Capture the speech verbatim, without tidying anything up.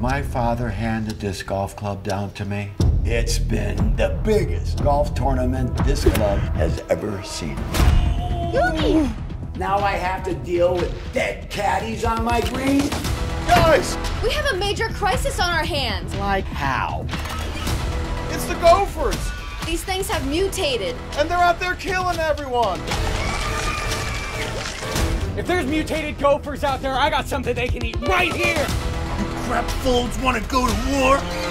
When my father handed this golf club down to me, it's been the biggest golf tournament this club has ever seen. Yuki! Now I have to deal with dead caddies on my green? Guys! We have a major crisis on our hands. Like how? It's the Gophers! These things have mutated. And they're out there killing everyone! If there's mutated Gophers out there, I got something they can eat right here! You crap folds want to go to war?